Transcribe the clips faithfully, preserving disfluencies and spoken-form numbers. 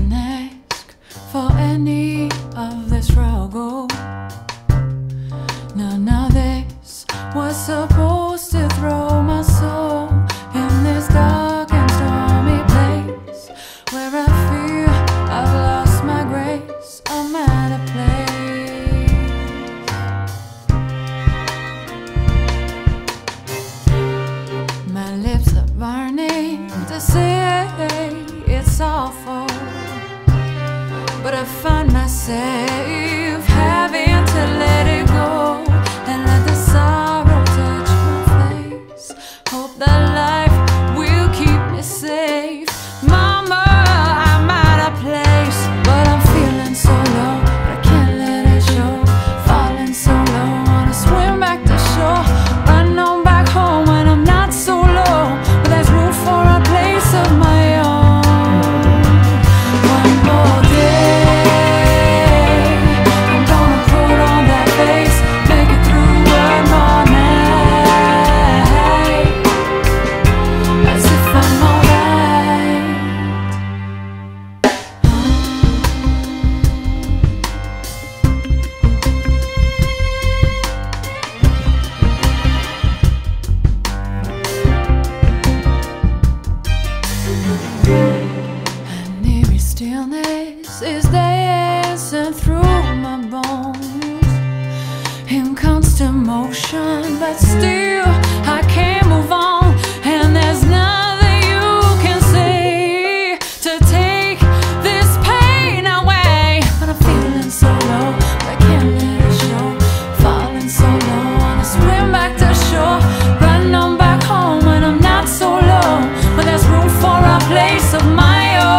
didn't ask for any of the struggle. None of this was supposed to throw my soul in this dark and stormy place where I fear I've lost my grace. I'm at a place. My lips are burning to say it's awful, but I find myself having to let it go and let the sorrow touch my face. Hope that life will keep me safe. Mama, I'm out of place, but I'm feeling so low, but I can't let it show. Falling so low, wanna swim back to shore, run on back home when I'm not so low. But there's room for a place of my own. Stillness is dancing through my bones in constant motion, but still I can't move on. And there's nothing you can say to take this pain away. But I'm feeling so low, I can't let it show. Falling so low, wanna swim back to shore, run on back home when I'm not so low. But there's room for a place of my own.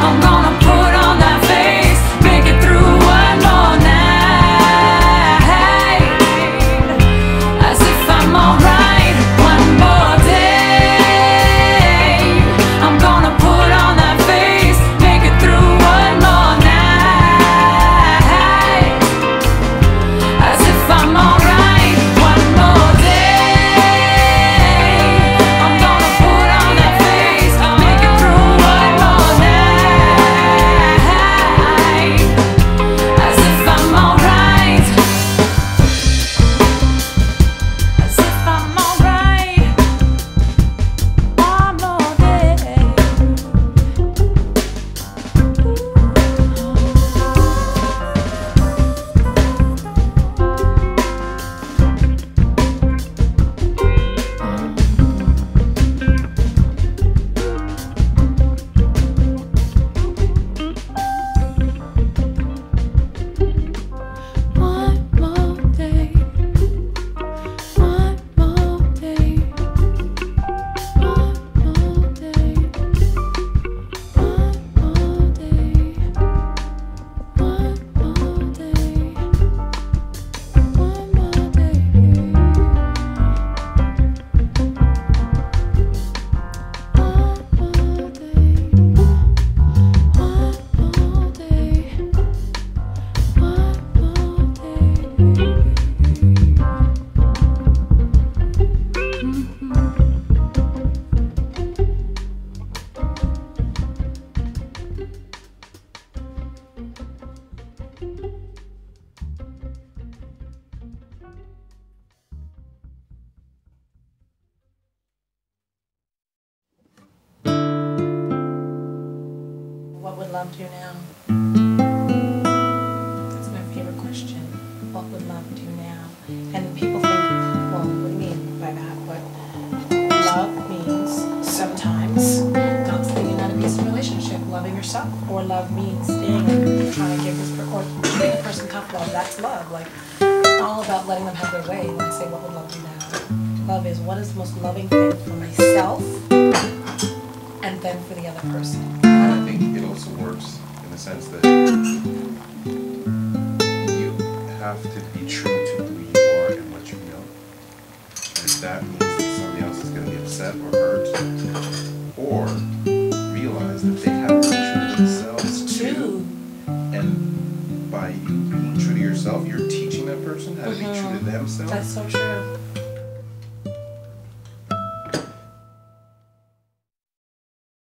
Love do now? That's my favorite question. What would love do now? And people think, well, what do you mean by that? But love means sometimes not staying in an abusive relationship, loving yourself. Or love means staying, trying to give this per or make a person comfortable. That's love. Like, it's all about letting them have their way. When I say, what would love do now? Love is, what is the most loving thing for myself and then for the other person? It also works in the sense that you have to be true to who you are and what you know. And if that means that somebody else is going to be upset or hurt, or realize that they have to be true to themselves too. And by you being true to yourself, you're teaching that person how to be true to themselves. That's so true.